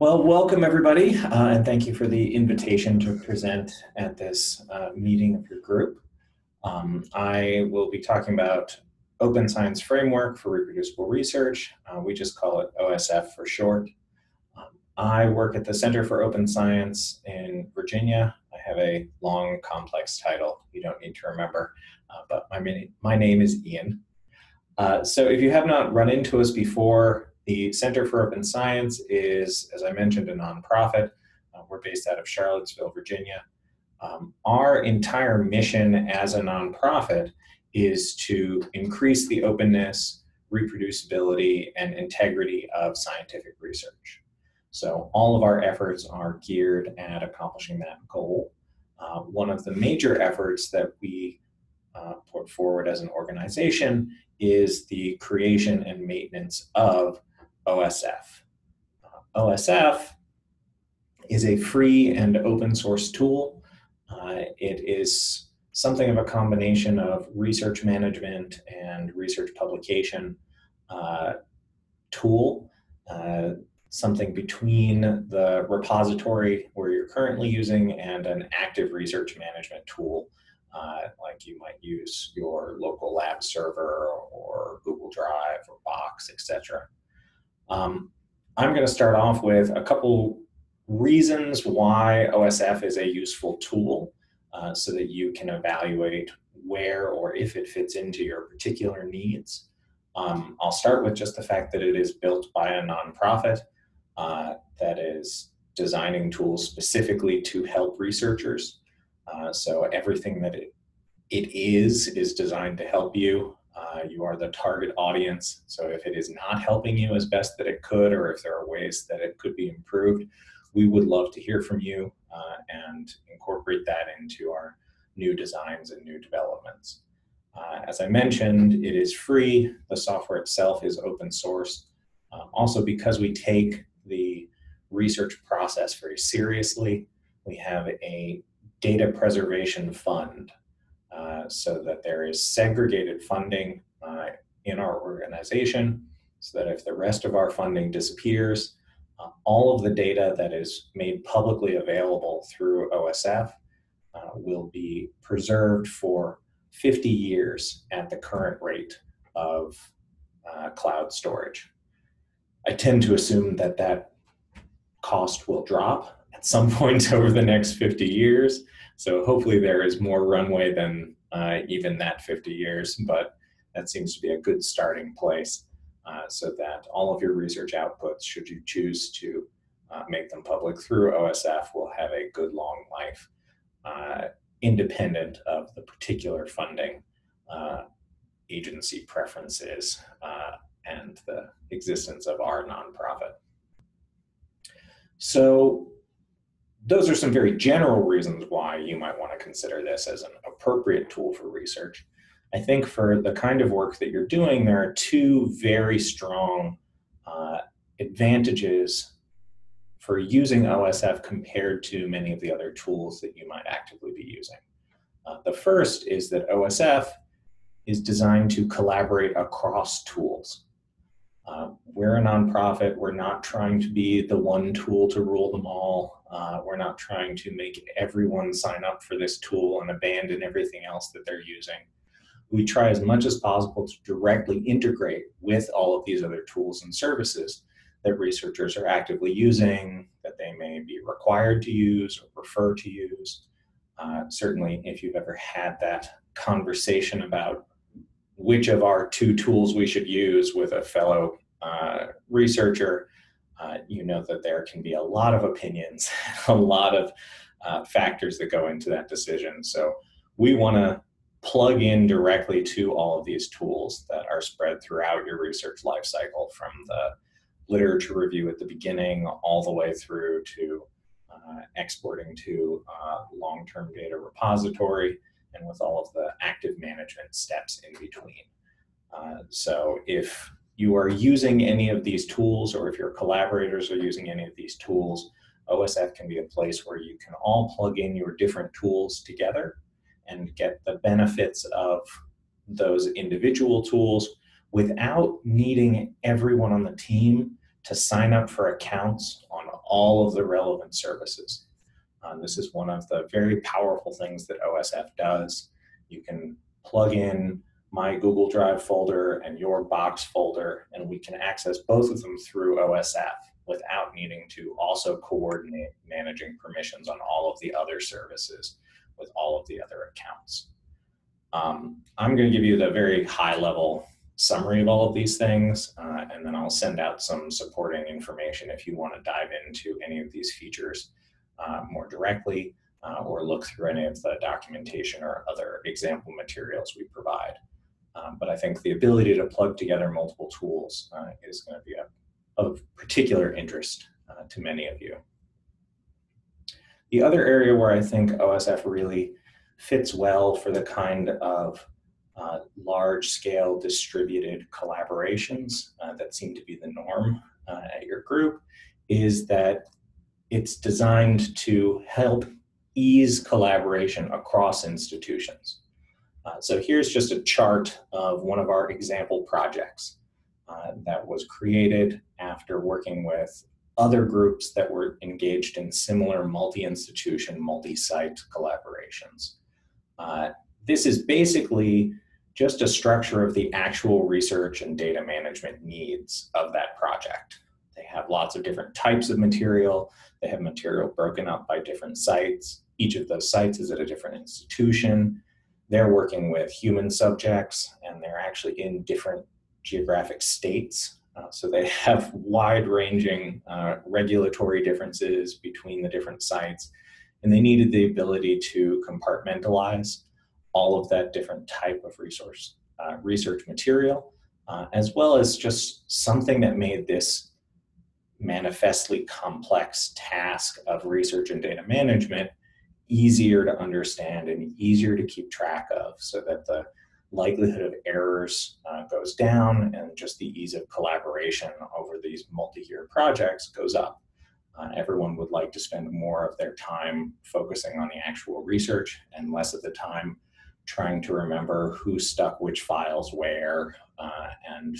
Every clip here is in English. Well, welcome everybody, and thank you for the invitation to present at this meeting of your group. I will be talking about Open Science Framework for Reproducible Research. We just call it OSF for short. I work at the Center for Open Science in Virginia. I have a long, complex title you don't need to remember, but my name is Ian. So if you have not run into us before, the Center for Open Science is, as I mentioned, a nonprofit. We're based out of Charlottesville, Virginia. Our entire mission as a nonprofit is to increase the openness, reproducibility, and integrity of scientific research. So all of our efforts are geared at accomplishing that goal. One of the major efforts that we put forward as an organization is the creation and maintenance of OSF. OSF is a free and open source tool. It is something of a combination of research management and research publication tool, something between the repository where you're currently using and an active research management tool, like you might use your local lab server or Google Drive or Box, etc. I'm going to start off with a couple reasons why OSF is a useful tool so that you can evaluate where or if it fits into your particular needs. I'll start with just the fact that it is built by a nonprofit that is designing tools specifically to help researchers. So everything that it is designed to help you. You are the target audience, so if it is not helping you as best that it could, or if there are ways that it could be improved, we would love to hear from you and incorporate that into our new designs and new developments. As I mentioned, it is free. The software itself is open source. Also, because we take the research process very seriously, we have a data preservation fund. So that there is segregated funding in our organization, so that if the rest of our funding disappears, all of the data that is made publicly available through OSF will be preserved for 50 years at the current rate of cloud storage. I tend to assume that that cost will drop at some point over the next 50 years. So hopefully there is more runway than even that 50 years, but that seems to be a good starting place so that all of your research outputs, should you choose to make them public through OSF, will have a good long life independent of the particular funding agency preferences and the existence of our nonprofit. So those are some very general reasons why you might want to consider this as an appropriate tool for research. I think for the kind of work that you're doing, there are two very strong advantages for using OSF compared to many of the other tools that you might actively be using. The first is that OSF is designed to collaborate across tools. We're a nonprofit. We're not trying to be the one tool to rule them all. We're not trying to make everyone sign up for this tool and abandon everything else that they're using. We try as much as possible to directly integrate with all of these other tools and services that researchers are actively using, that they may be required to use or prefer to use. Certainly, if you've ever had that conversation about which of our two tools we should use with a fellow researcher, you know that there can be a lot of opinions, a lot of factors that go into that decision. So we want to plug in directly to all of these tools that are spread throughout your research lifecycle, from the literature review at the beginning all the way through to exporting to long-term data repository, and with all of the active management steps in between. So if you are using any of these tools, or if your collaborators are using any of these tools, OSF can be a place where you can all plug in your different tools together and get the benefits of those individual tools without needing everyone on the team to sign up for accounts on all of the relevant services. This is one of the very powerful things that OSF does. You can plug in my Google Drive folder and your Box folder, and we can access both of them through OSF without needing to also coordinate managing permissions on all of the other services with all of the other accounts. I'm going to give you the very high level summary of all of these things, and then I'll send out some supporting information if you want to dive into any of these features more directly, or look through any of the documentation or other example materials we provide. But I think the ability to plug together multiple tools is going to be of particular interest to many of you. The other area where I think OSF really fits well for the kind of large-scale distributed collaborations that seem to be the norm at your group is that it's designed to help ease collaboration across institutions. So here's just a chart of one of our example projects that was created after working with other groups that were engaged in similar multi-institution, multi-site collaborations. This is basically just a structure of the actual research and data management needs of that project. They have lots of different types of material. They have material broken up by different sites. Each of those sites is at a different institution. They're working with human subjects, and they're actually in different geographic states. So they have wide-ranging regulatory differences between the different sites, and they needed the ability to compartmentalize all of that different type of research material, as well as just something that made this manifestly complex task of research and data management easier to understand and easier to keep track of, so that the likelihood of errors goes down and just the ease of collaboration over these multi-year projects goes up. Everyone would like to spend more of their time focusing on the actual research and less of the time trying to remember who stuck which files where and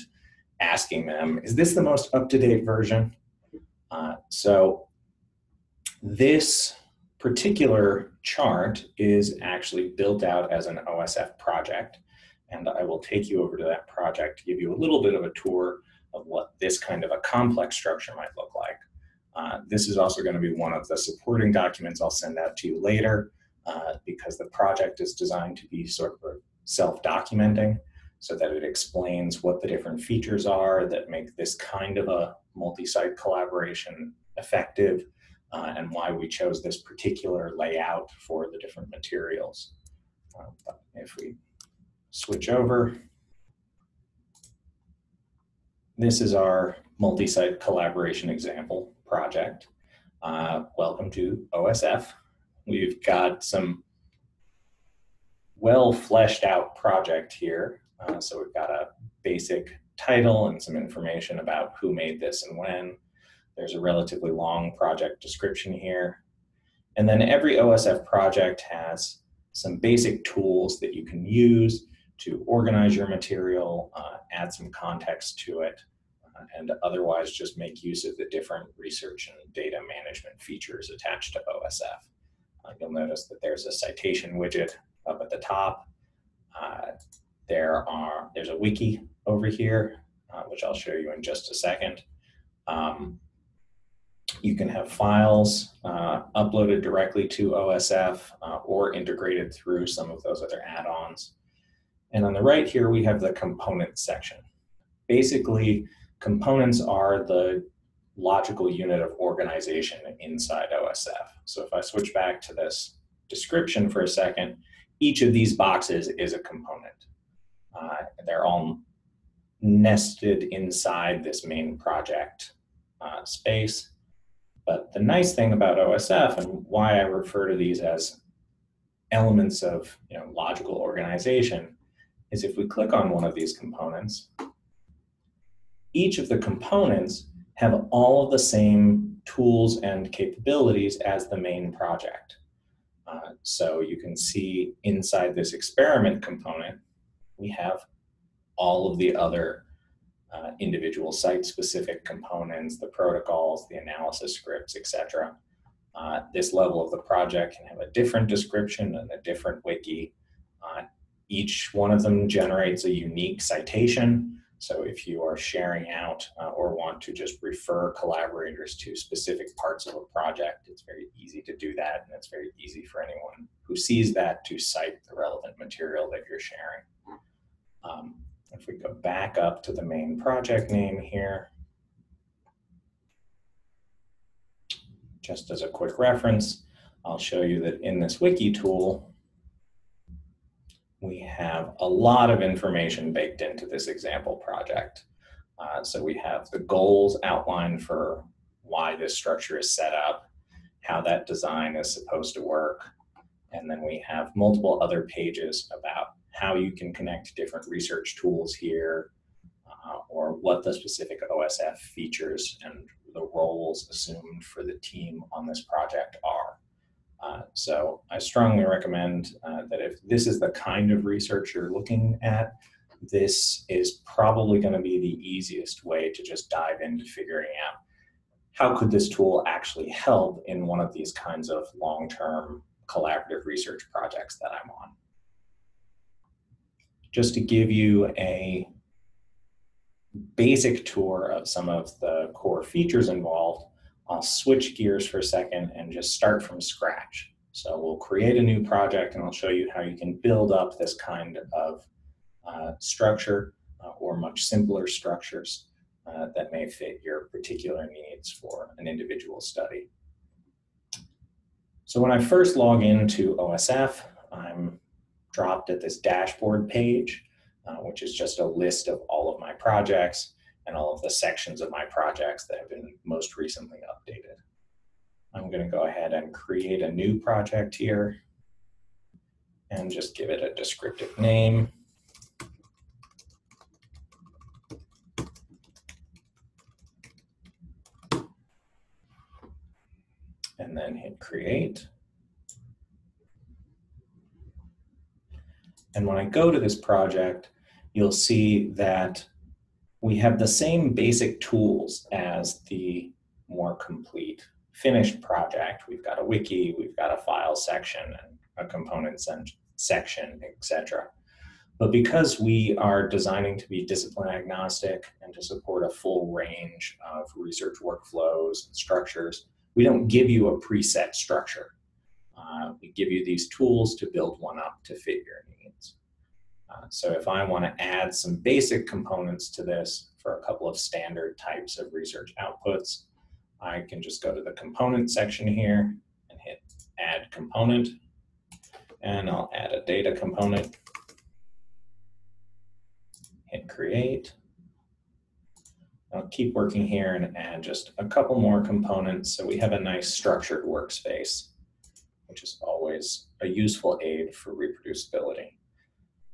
asking them, is this the most up-to-date version? So this particular chart is actually built out as an OSF project, and I will take you over to that project to give you a little bit of a tour of what this kind of a complex structure might look like. This is also going to be one of the supporting documents I'll send out to you later, because the project is designed to be sort of self-documenting, so that it explains what the different features are that make this kind of a multi-site collaboration effective, and why we chose this particular layout for the different materials. If we switch over, this is our multi-site collaboration example project. Welcome to OSF. We've got some well-fleshed out project here. So we've got a basic title and some information about who made this and when. There's a relatively long project description here. And then every OSF project has some basic tools that you can use to organize your material, add some context to it, and otherwise just make use of the different research and data management features attached to OSF. You'll notice that there's a citation widget up at the top. There's a wiki over here, which I'll show you in just a second. You can have files uploaded directly to OSF or integrated through some of those other add-ons. And on the right here, we have the components section. Basically, components are the logical unit of organization inside OSF. So if I switch back to this description for a second, each of these boxes is a component. They're all nested inside this main project space. But the nice thing about OSF, and why I refer to these as elements of, you know, logical organization, is if we click on one of these components, each of the components have all of the same tools and capabilities as the main project. So you can see inside this experiment component, we have all of the other individual site-specific components, the protocols, the analysis scripts, etc. This level of the project can have a different description and a different wiki. Each one of them generates a unique citation. So if you are sharing out or want to just refer collaborators to specific parts of a project, it's very easy to do that. And it's very easy for anyone who sees that to cite the relevant material that you're sharing. If we go back up to the main project name here, just as a quick reference, I'll show you that in this wiki tool, we have a lot of information baked into this example project. So we have the goals outlined for why this structure is set up, how that design is supposed to work, and then we have multiple other pages about how you can connect different research tools here, or what the specific OSF features and the roles assumed for the team on this project are. So I strongly recommend that if this is the kind of research you're looking at, this is probably going to be the easiest way to just dive into figuring out how could this tool actually help in one of these kinds of long-term collaborative research projects that I'm on. Just to give you a basic tour of some of the core features involved, I'll switch gears for a second and just start from scratch. So we'll create a new project and I'll show you how you can build up this kind of structure or much simpler structures that may fit your particular needs for an individual study. So when I first log into OSF, I'm dropped at this dashboard page, which is just a list of all of my projects and all of the sections of my projects that have been most recently updated. I'm going to go ahead and create a new project here and just give it a descriptive name. And then hit create. And when I go to this project, you'll see that we have the same basic tools as the more complete finished project. We've got a wiki, we've got a file section, and a component section, etc. But because we are designing to be discipline agnostic and to support a full range of research workflows and structures, we don't give you a preset structure. We give you these tools to build one up to fit your needs. So if I want to add some basic components to this for a couple of standard types of research outputs, I can just go to the component section here and hit add component, and I'll add a data component, hit create. I'll keep working here and add just a couple more components so we have a nice structured workspace, which is always a useful aid for reproducibility.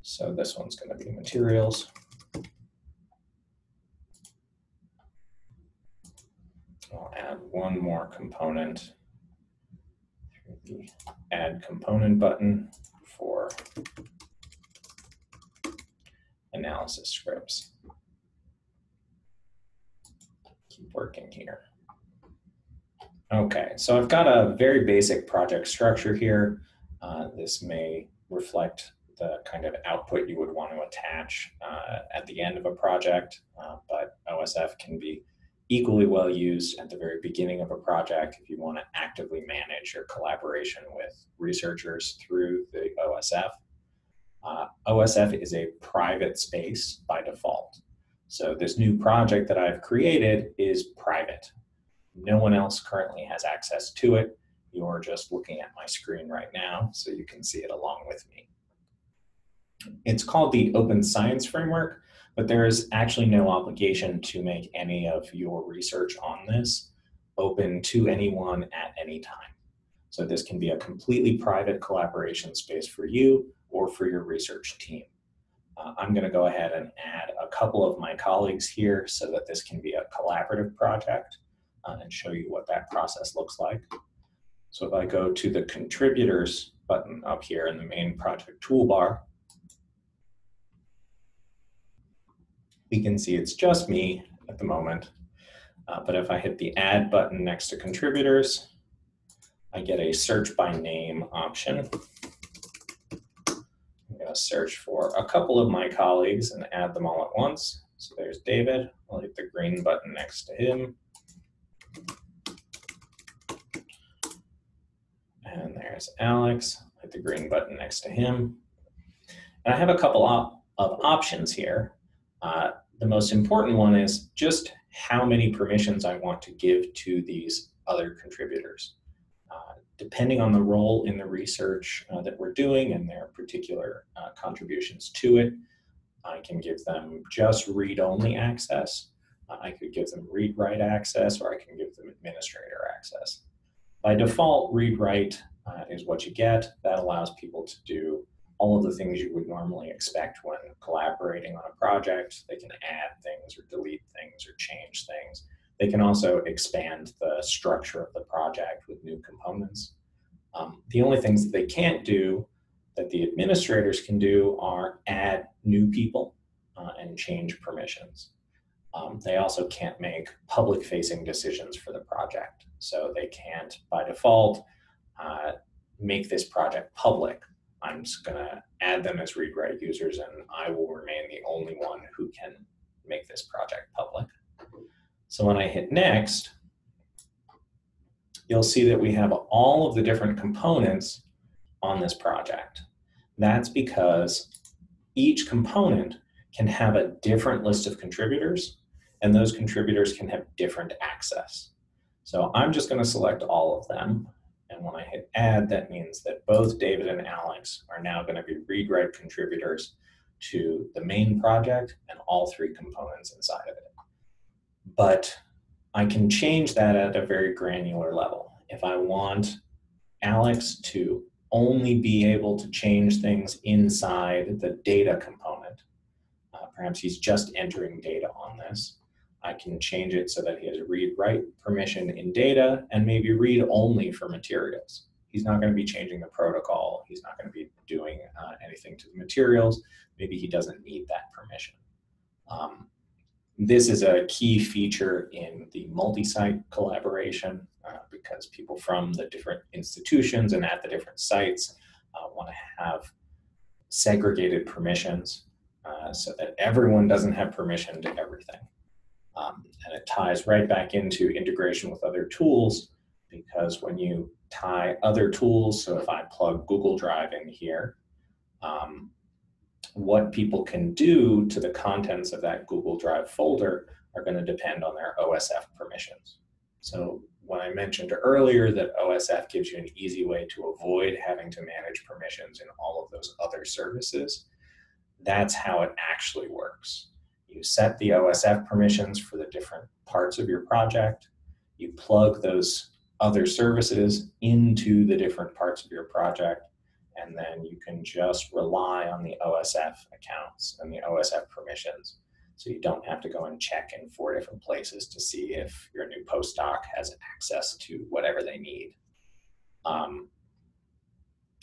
So this one's going to be materials. I'll add one more component through the add component button for analysis scripts. Keep working here. Okay, so I've got a very basic project structure here. This may reflect the kind of output you would want to attach at the end of a project, but OSF can be equally well used at the very beginning of a project if you want to actively manage your collaboration with researchers through the OSF. OSF is a private space by default. So this new project that I've created is private. No one else currently has access to it. You're just looking at my screen right now, so you can see it along with me. It's called the Open Science Framework, but there is actually no obligation to make any of your research on this open to anyone at any time. So this can be a completely private collaboration space for you or for your research team. I'm going to go ahead and add a couple of my colleagues here so that this can be a collaborative project and show you what that process looks like. So if I go to the Contributors button up here in the main project toolbar, we can see it's just me at the moment. But if I hit the add button next to contributors, I get a search by name option. I'm going to search for a couple of my colleagues and add them all at once. So there's David. I'll hit the green button next to him. And there's Alex. Hit the green button next to him. And I have a couple of options here. The most important one is just how many permissions I want to give to these other contributors. Depending on the role in the research that we're doing and their particular contributions to it, I can give them just read-only access. I could give them read-write access, or I can give them administrator access. By default, read-write is what you get. That allows people to do all of the things you would normally expect when collaborating on a project. They can add things or delete things or change things. They can also expand the structure of the project with new components. The only things that they can't do that the administrators can do are add new people and change permissions. They also can't make public-facing decisions for the project. So they can't, by default, make this project public. I'm just going to add them as read-write users, and I will remain the only one who can make this project public. So when I hit next, you'll see that we have all of the different components on this project. That's because each component can have a different list of contributors, and those contributors can have different access. So I'm just going to select all of them. And when I hit add, that means that both David and Alex are now going to be read-write contributors to the main project and all three components inside of it. But I can change that at a very granular level. If I want Alex to only be able to change things inside the data component, perhaps he's just entering data on this, I can change it so that he has read-write permission in data and maybe read only for materials. He's not going to be changing the protocol. He's not going to be doing anything to the materials. Maybe he doesn't need that permission. This is a key feature in the multi-site collaboration because people from the different institutions and at the different sites want to have segregated permissions so that everyone doesn't have permission to everything. And it ties right back into integration with other tools, because when you tie other tools, so if I plug Google Drive in here, what people can do to the contents of that Google Drive folder are going to depend on their OSF permissions. So when I mentioned earlier that OSF gives you an easy way to avoid having to manage permissions in all of those other services, that's how it actually works. You set the OSF permissions for the different parts of your project. You plug those other services into the different parts of your project, and then you can just rely on the OSF accounts and the OSF permissions. So you don't have to go and check in 4 different places to see if your new postdoc has access to whatever they need.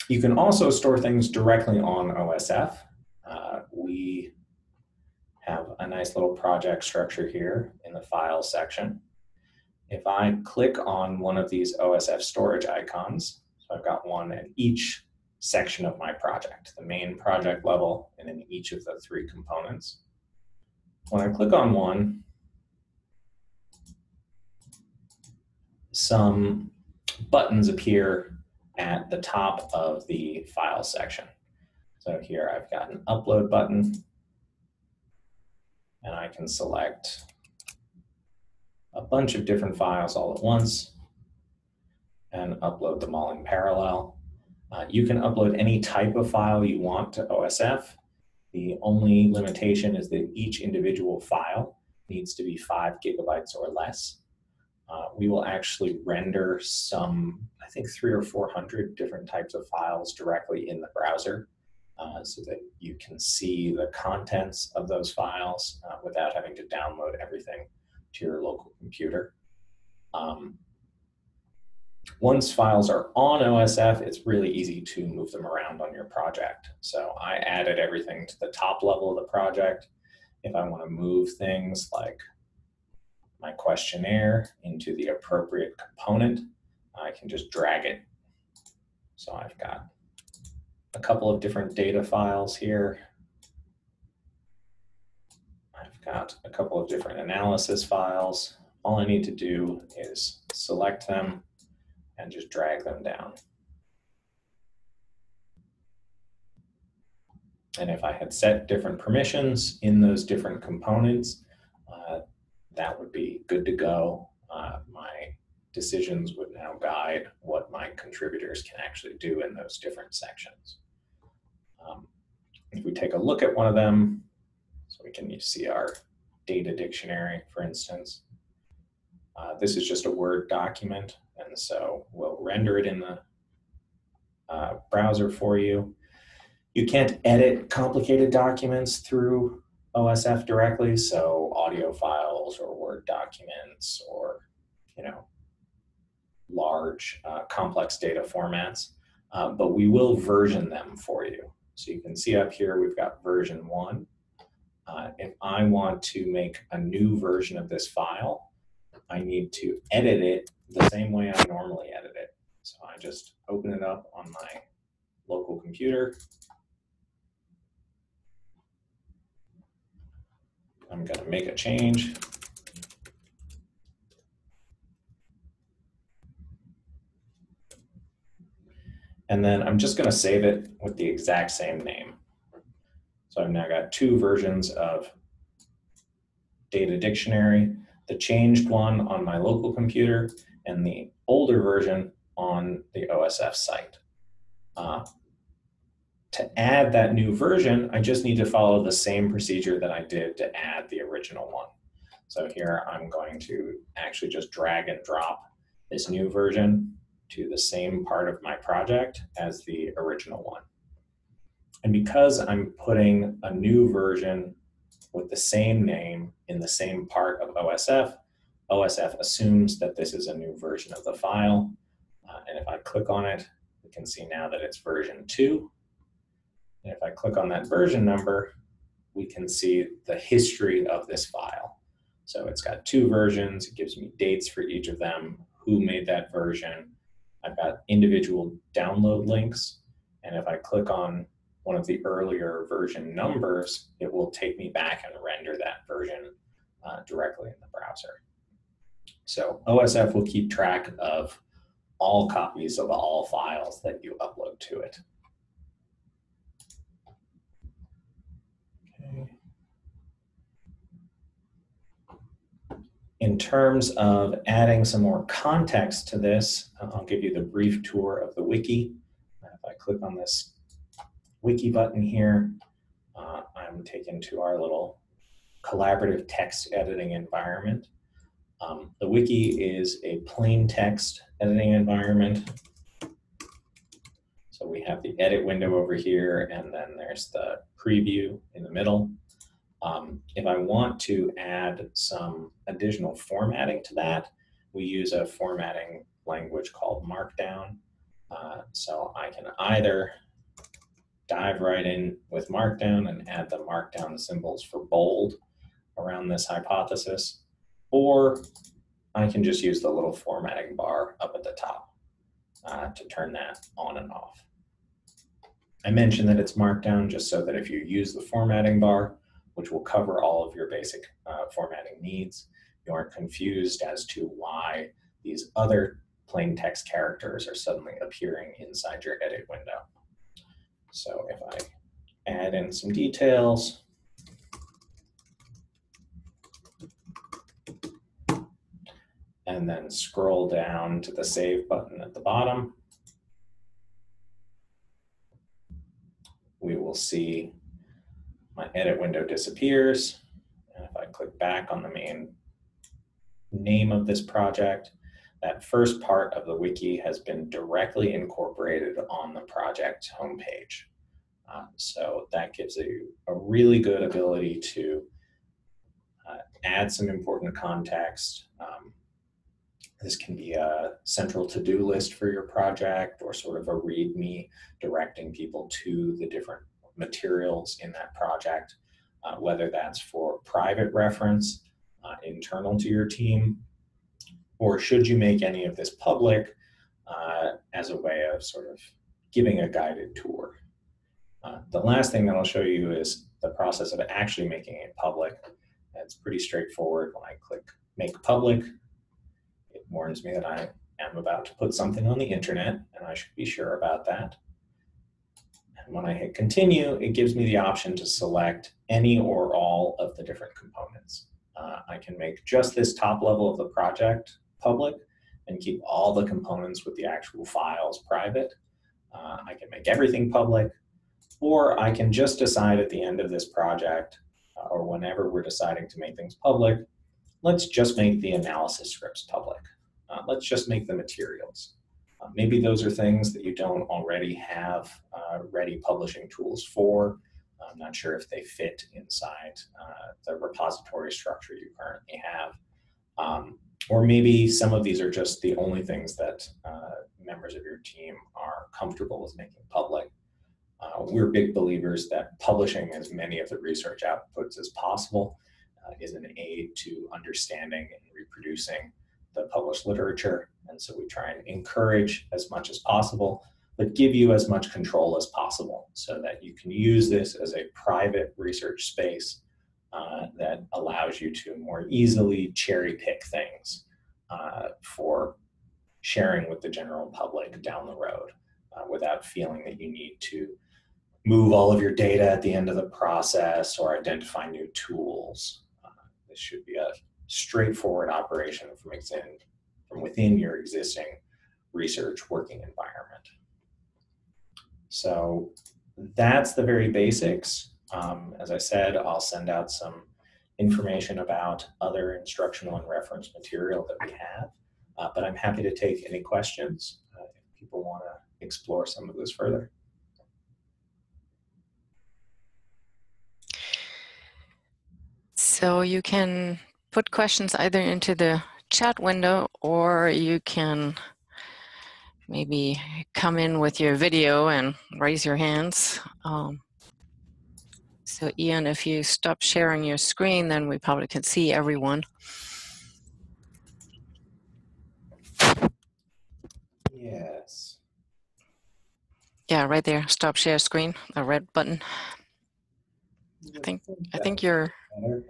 You can also store things directly on OSF. We have a nice little project structure here in the file section. If I click on one of these OSF storage icons, so I've got one in each section of my project, the main project level, and in each of the 3 components. When I click on one, some buttons appear at the top of the file section. So here I've got an upload button, and I can select a bunch of different files all at once and upload them all in parallel. You can upload any type of file you want to OSF. The only limitation is that each individual file needs to be 5 gigabytes or less. We will actually render some, I think, 300 or 400 different types of files directly in the browser. So that you can see the contents of those files without having to download everything to your local computer. Once files are on OSF, it's really easy to move them around on your project. So I added everything to the top level of the project, if I want to move things like my questionnaire into the appropriate component, I can just drag it. So I've got a couple of different data files here. I've got a couple of different analysis files. All I need to do is select them and just drag them down. And if I had set different permissions in those different components, that would be good to go. My decisions would now guide what my contributors can actually do in those different sections. If we take a look at one of them, so we can see our data dictionary, for instance. This is just a Word document, and so we'll render it in the browser for you. You can't edit complicated documents through OSF directly, so audio files or Word documents or, you know, large complex data formats, but we will version them for you. So you can see up here we've got version 1. If I want to make a new version of this file, I need to edit it the same way I normally edit it. So I just open it up on my local computer. I'm going to make a change. And then I'm just going to save it with the exact same name. So I've now got two versions of data dictionary, the changed one on my local computer and the older version on the OSF site. To add that new version, I just need to follow the same procedure that I did to add the original one. So here I'm going to actually just drag and drop this new version to the same part of my project as the original one. And because I'm putting a new version with the same name in the same part of OSF, OSF assumes that this is a new version of the file. And if I click on it, we can see now that it's version 2. And if I click on that version number, we can see the history of this file. So it's got two versions. It gives me dates for each of them, who made that version. I've got individual download links. And if I click on one of the earlier version numbers, it will take me back and render that version directly in the browser. So OSF will keep track of all copies of all files that you upload to it. Okay. In terms of adding some more context to this, I'll give you the brief tour of the wiki. If I click on this wiki button here, I'm taken to our little collaborative text editing environment. The wiki is a plain text editing environment. So we have the edit window over here, and then there's the preview in the middle. If I want to add some additional formatting to that, we use a formatting language called Markdown. So I can either dive right in with Markdown and add the Markdown symbols for bold around this hypothesis, or I can just use the little formatting bar up at the top to turn that on and off. I mentioned that it's Markdown just so that if you use the formatting bar, which will cover all of your basic formatting needs, you aren't confused as to why these other plain text characters are suddenly appearing inside your edit window. So if I add in some details, and then scroll down to the Save button at the bottom, we will see my edit window disappears. And if I click back on the main name of this project, that first part of the wiki has been directly incorporated on the project homepage. So that gives you a really good ability to add some important context. This can be a central to-do list for your project or sort of a README directing people to the different materials in that project. whether that's for private reference internal to your team, or should you make any of this public as a way of sort of giving a guided tour. The last thing that I'll show you is the process of actually making it public. It's pretty straightforward. When I click make public, it warns me that I am about to put something on the internet and I should be sure about that. And when I hit continue, it gives me the option to select any or all of the different components. I can make just this top level of the project public and keep all the components with the actual files private. I can make everything public, or I can just decide at the end of this project or whenever we're deciding to make things public, let's just make the analysis scripts public. Let's just make the materials. Maybe those are things that you don't already have ready publishing tools for. I'm not sure if they fit inside the repository structure you currently have. Or maybe some of these are just the only things that members of your team are comfortable with making public. We're big believers that publishing as many of the research outputs as possible is an aid to understanding and reproducing the published literature. And so we try and encourage as much as possible, but give you as much control as possible so that you can use this as a private research space that allows you to more easily cherry pick things for sharing with the general public down the road without feeling that you need to move all of your data at the end of the process or identify new tools. This should be a straightforward operation from within your existing research working environment. So that's the very basics. As I said, I'll send out some information about other instructional and reference material that we have, but I'm happy to take any questions if people want to explore some of this further. So you can put questions either into the chat window, or you can maybe come in with your video and raise your hands. So Ian, if you stop sharing your screen, then we probably can see everyone. Yes. Yeah, right there. Stop share screen, a red button. I think you're better.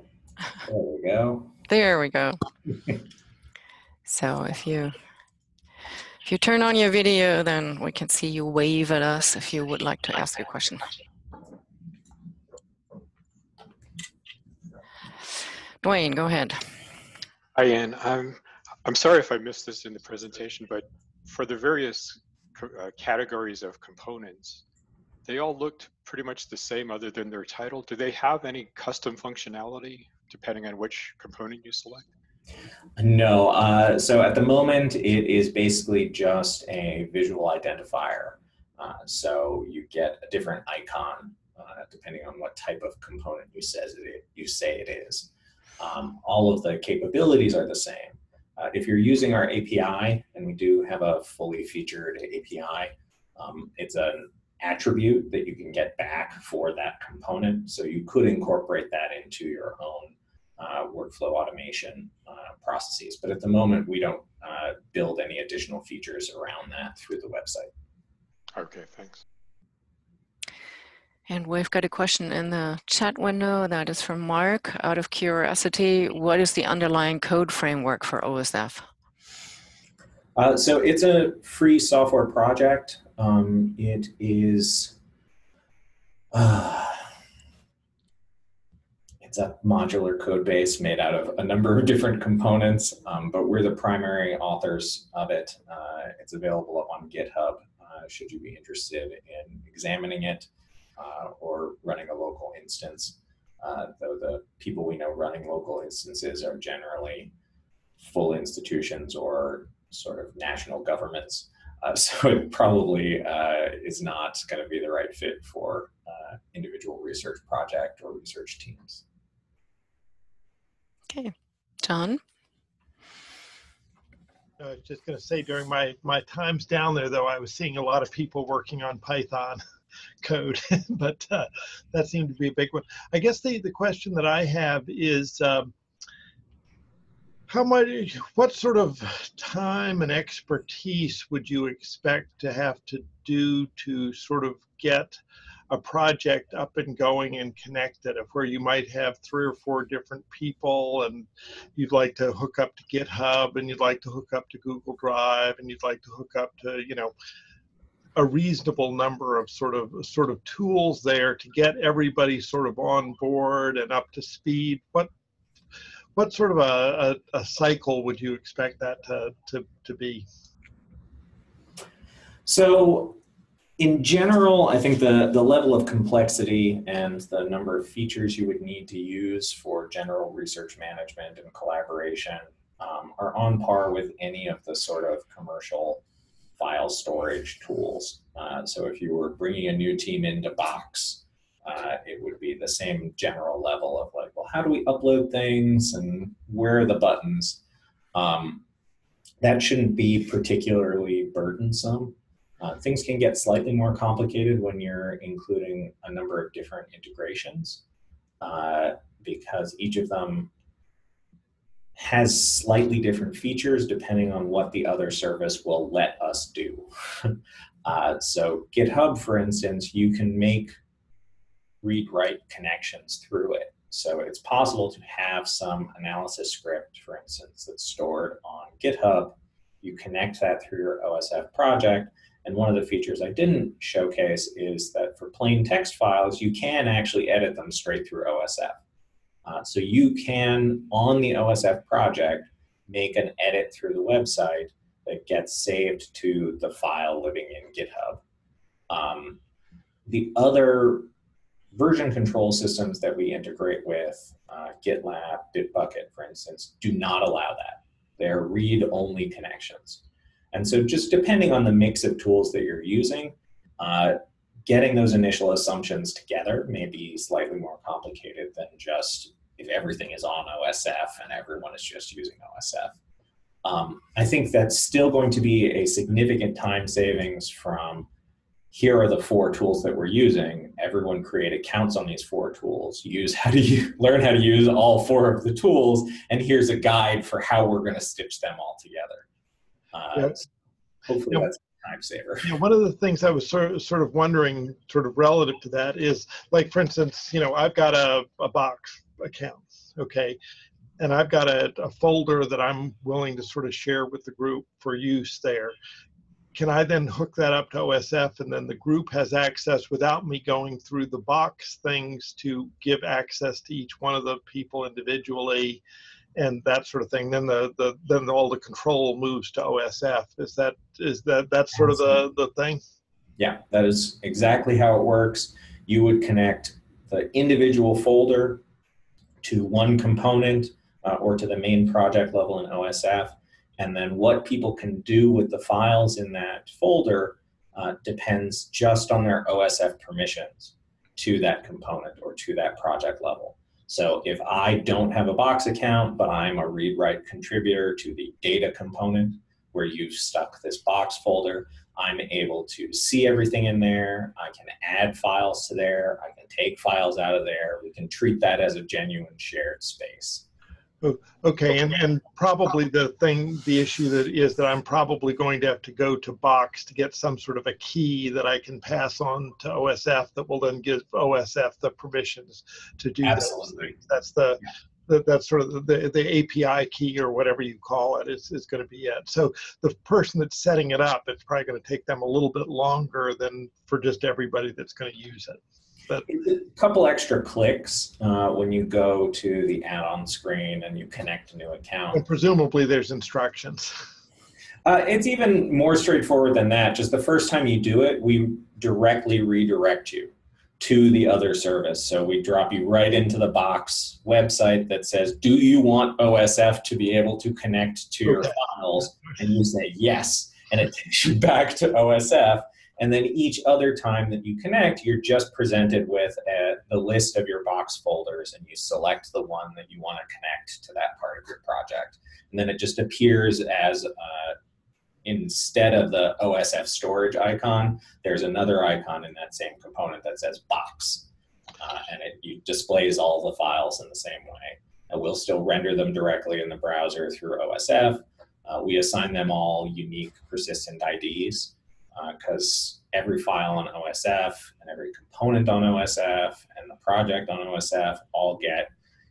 There we go. There we go. So if you turn on your video, then we can see you wave at us if you would like to ask a question. Dwayne, go ahead. Hi, Ann. I'm sorry if I missed this in the presentation, but for the various categories of components, they all looked pretty much the same other than their title. Do they have any custom functionality depending on which component you select? No. So at the moment, it is basically just a visual identifier. So you get a different icon depending on what type of component you say it is. All of the capabilities are the same. If you're using our API, and we do have a fully featured API, it's an attribute that you can get back for that component. So you could incorporate that into your own workflow automation processes. But at the moment, we don't build any additional features around that through the website. Okay, thanks. And we've got a question in the chat window that is from Mark. Out of curiosity, what is the underlying code framework for OSF? So it's a free software project. It is, it's a modular code base made out of a number of different components, but we're the primary authors of it. It's available up on GitHub, should you be interested in examining it or running a local instance, though the people we know running local instances are generally full institutions or sort of national governments. So it probably is not going to be the right fit for individual research project or research teams. Okay, John? I was just going to say during my times down there, though, I was seeing a lot of people working on Python. code, but that seemed to be a big one. I guess the question that I have is, what sort of time and expertise would you expect to have to do to sort of get a project up and going and connected, of where you might have 3 or 4 different people, and you'd like to hook up to GitHub, and you'd like to hook up to Google Drive, and you'd like to hook up to, you know, a reasonable number of sort of tools there to get everybody sort of on board and up to speed? What sort of a cycle would you expect that to be? So, in general, I think the level of complexity and the number of features you would need to use for general research management and collaboration are on par with any of the sort of commercial file storage tools. So if you were bringing a new team into Box, it would be the same general level of like, well, how do we upload things and where are the buttons? That shouldn't be particularly burdensome. Things can get slightly more complicated when you're including a number of different integrations because each of them has slightly different features depending on what the other service will let us do. So GitHub, for instance, you can make read-write connections through it. So it's possible to have some analysis script, for instance, that's stored on GitHub. You connect that through your OSF project. And one of the features I didn't showcase is that for plain text files, you can actually edit them straight through OSF. So you can, on the OSF project, make an edit through the website that gets saved to the file living in GitHub. The other version control systems that we integrate with, GitLab, Bitbucket, for instance, do not allow that. They're read-only connections. And so just depending on the mix of tools that you're using, getting those initial assumptions together may be slightly more complicated than just if everything is on OSF and everyone is just using OSF. I think that's still going to be a significant time savings from here are the 4 tools that we're using. Everyone create accounts on these 4 tools, learn how to use all 4 of the tools, and here's a guide for how we're going to stitch them all together. Hopefully that's a time saver. You know, one of the things I was sort of wondering, sort of relative to that, is like, for instance, you know, I've got a Box account, okay, and I've got a folder that I'm willing to sort of share with the group for use there. Can I then hook that up to OSF, and then the group has access without me going through the Box things to give access to each one of the people individually? And that sort of thing. Then then all the control moves to OSF. That's sort of the thing? Yeah, that is exactly how it works. You would connect the individual folder to one component or to the main project level in OSF, and then what people can do with the files in that folder depends just on their OSF permissions to that component or to that project level. So if I don't have a Box account, but I'm a read-write contributor to the data component where you've stuck this Box folder, I'm able to see everything in there. I can add files to there. I can take files out of there. We can treat that as a genuine shared space. Okay, and probably the issue that is that I'm probably going to have to go to Box to get some sort of a key that I can pass on to OSF that will then give OSF the permissions to do absolutely. That's sort of the API key or whatever you call it is going to be it. So the person that's setting it up, it's probably going to take them a little bit longer than for just everybody that's going to use it. But a couple extra clicks when you go to the add-on screen and you connect a new account. And presumably there's instructions. It's even more straightforward than that. Just the first time you do it, we directly redirect you to the other service. So we drop you right into the Box website that says, do you want OSF to be able to connect to your files? And you say yes, and it takes you back to OSF. And then each other time that you connect, you're just presented with the list of your Box folders, and you select the one that you want to connect to that part of your project. And then it just appears as instead of the OSF storage icon, there's another icon in that same component that says Box. And it displays all the files in the same way. And we'll still render them directly in the browser through OSF. We assign them all unique persistent IDs because every file on OSF and every component on OSF and the project on OSF all get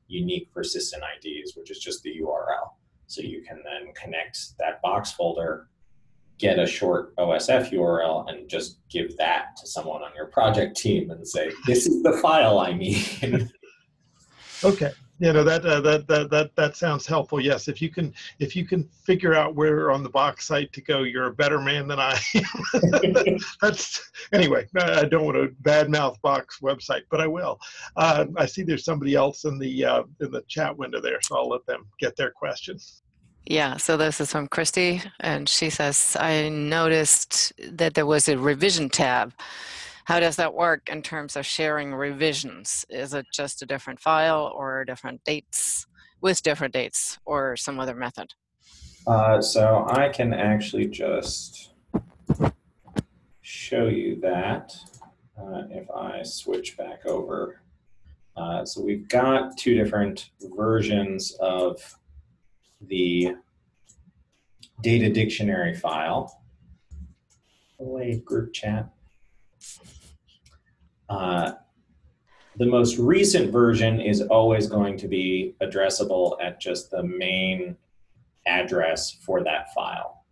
unique persistent IDs, which is just the URL. So you can then connect that Box folder, get a short OSF URL, and just give that to someone on your project team and say, this is the file I need. Okay. You know, that sounds helpful. Yes, if you can figure out where on the Box site to go, you're a better man than I am. Anyway, I don't want to badmouth Box website, but I will. I see there's somebody else in the chat window there, so I'll let them get their questions. Yeah, so this is from Christy, and she says, I noticed that there was a revision tab. How does that work in terms of sharing revisions? Is it just a different file or different dates with different dates or some other method? So I can actually just show you that if I switch back over. So we've got two different versions of the data dictionary file. Play group chat. The most recent version is always going to be addressable at just the main address for that file.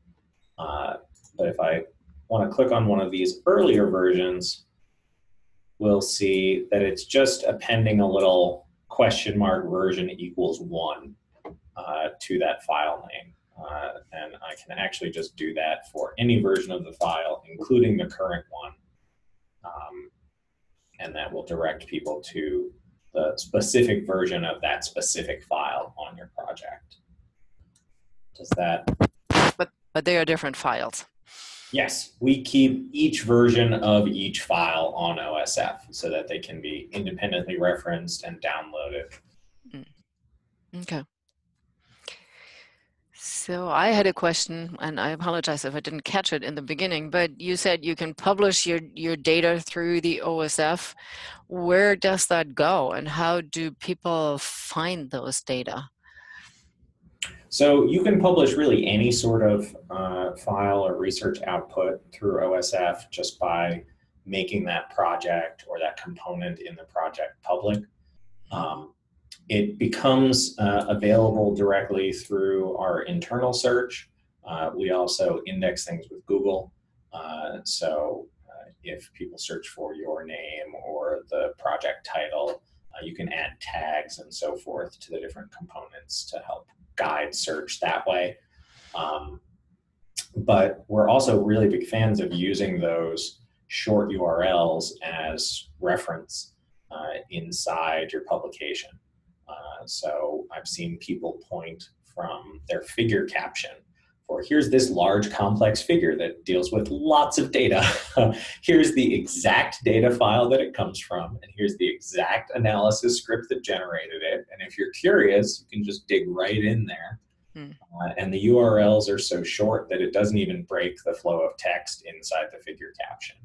But if I want to click on one of these earlier versions, we'll see that it's just appending a little question mark version equals 1 to that file name. And I can actually just do that for any version of the file, including the current one. And that will direct people to the specific version of that specific file on your project. Does that? But they are different files. Yes, we keep each version of each file on OSF so that they can be independently referenced and downloaded. Okay. So I had a question, and I apologize if I didn't catch it in the beginning, but you said you can publish your data through the OSF. Where does that go, and how do people find those data? So you can publish really any sort of file or research output through OSF just by making that project or that component in the project public. It becomes available directly through our internal search. We also index things with Google. So if people search for your name or the project title, you can add tags and so forth to the different components to help guide search that way. But we're also really big fans of using those short URLs as reference inside your publication. So I've seen people point from their figure caption for here's this large complex figure that deals with lots of data. Here's the exact data file that it comes from, and here's the exact analysis script that generated it. And if you're curious, you can just dig right in there. And the URLs are so short that it doesn't even break the flow of text inside the figure caption.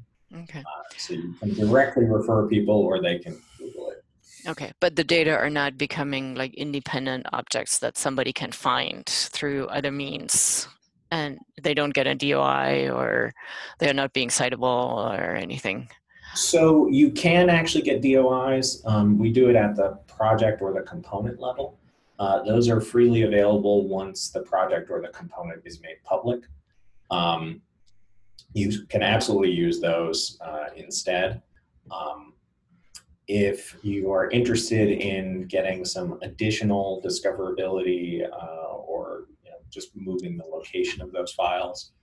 Okay. So you can directly refer people, or they can Google it. Okay, but the data are not becoming like independent objects that somebody can find through other means, and they don't get a DOI, or they're not being citable or anything. So you can actually get DOIs. We do it at the project or the component level. Those are freely available once the project or the component is made public. You can absolutely use those instead. If you are interested in getting some additional discoverability or just moving the location of those files,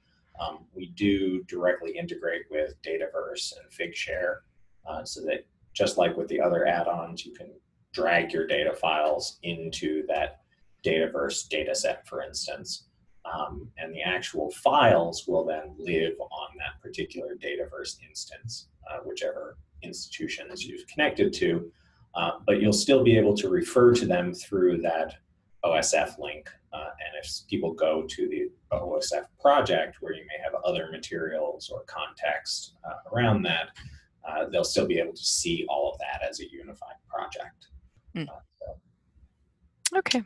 we do directly integrate with Dataverse and Figshare so that just like with the other add-ons, you can drag your data files into that Dataverse dataset, for instance, and the actual files will then live on that particular Dataverse instance, whichever institutions you've connected to, but you'll still be able to refer to them through that OSF link, and if people go to the OSF project where you may have other materials or context around that, they'll still be able to see all of that as a unified project. Mm. Okay.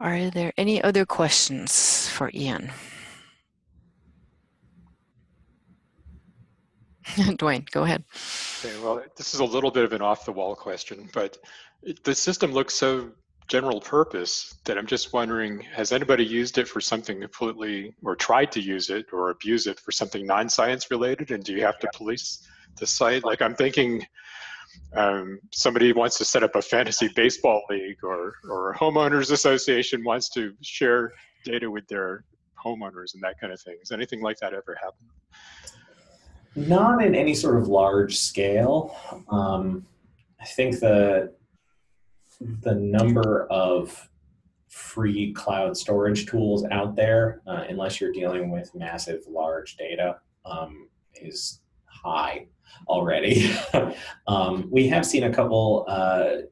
Are there any other questions for Ian? Dwayne, go ahead. Okay, well, this is a little bit of an off-the-wall question, but the system looks so general purpose that I'm just wondering, has anybody used it for something completely, or tried to use it or abuse it for something non-science related? And do you have to police the site? Like, I'm thinking somebody wants to set up a fantasy baseball league, or a homeowners association wants to share data with their homeowners and that kind of thing. Has anything like that ever happened? Not in any sort of large scale. I think the number of free cloud storage tools out there, unless you're dealing with massive large data, is high already. We have seen a couple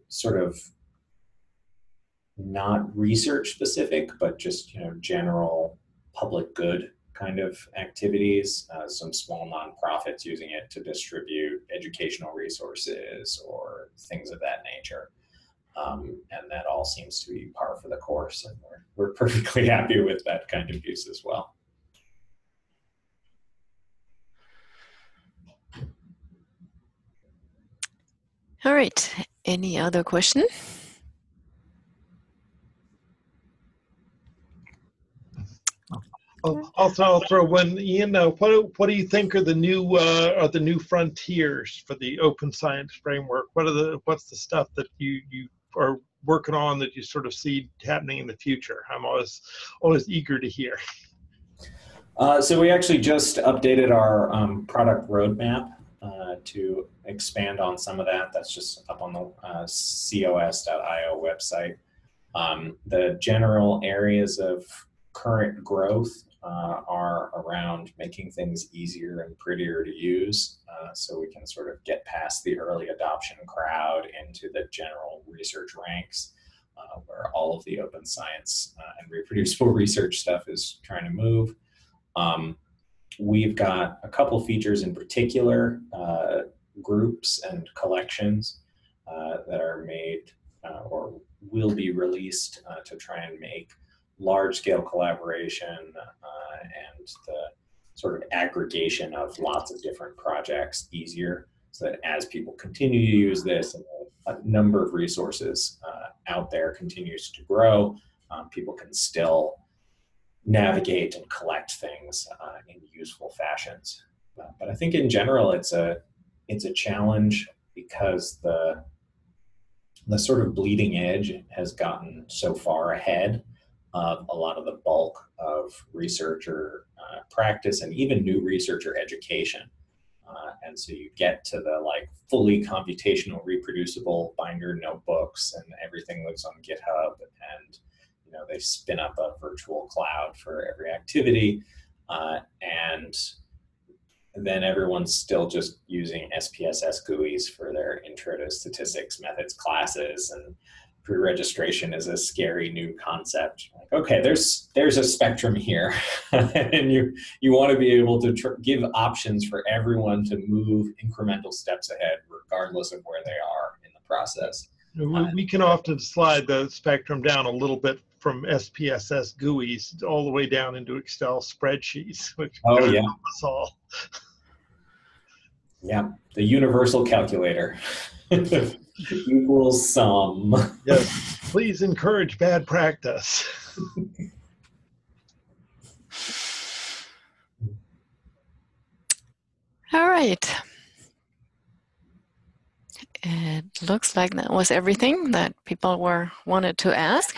sort of not research specific, but just, you know, general public good kind of activities, some small nonprofits using it to distribute educational resources or things of that nature. And that all seems to be par for the course, and we're perfectly happy with that kind of use as well. All right, any other question? Also, I'll throw one in. What do you think are the new frontiers for the Open Science Framework? What's the stuff that you are working on that you sort of see happening in the future? I'm always eager to hear. So we actually just updated our product roadmap to expand on some of that. That's just up on the cos.io website. The general areas of current growth are around making things easier and prettier to use, so we can sort of get past the early adoption crowd into the general research ranks, where all of the open science and reproducible research stuff is trying to move. We've got a couple features in particular, groups and collections that are made or will be released to try and make large-scale collaboration and the sort of aggregation of lots of different projects easier, so that as people continue to use this and the number of resources out there continues to grow, people can still navigate and collect things in useful fashions. But I think in general it's a challenge because the sort of bleeding edge has gotten so far ahead of a lot of the bulk of researcher practice and even new researcher education. And so you get to the fully computational reproducible binder notebooks, and everything lives on GitHub, and they spin up a virtual cloud for every activity. And then everyone's still just using SPSS GUIs for their intro to statistics methods classes, and pre-registration is a scary new concept. Okay, there's a spectrum here, and you want to be able to give options for everyone to move incremental steps ahead, regardless of where they are in the process. We can often slide the spectrum down a little bit from SPSS GUIs all the way down into Excel spreadsheets, which can help us all. Yeah, the universal calculator. Equals sum. Yes, please encourage bad practice. All right. It looks like that was everything that people wanted to ask.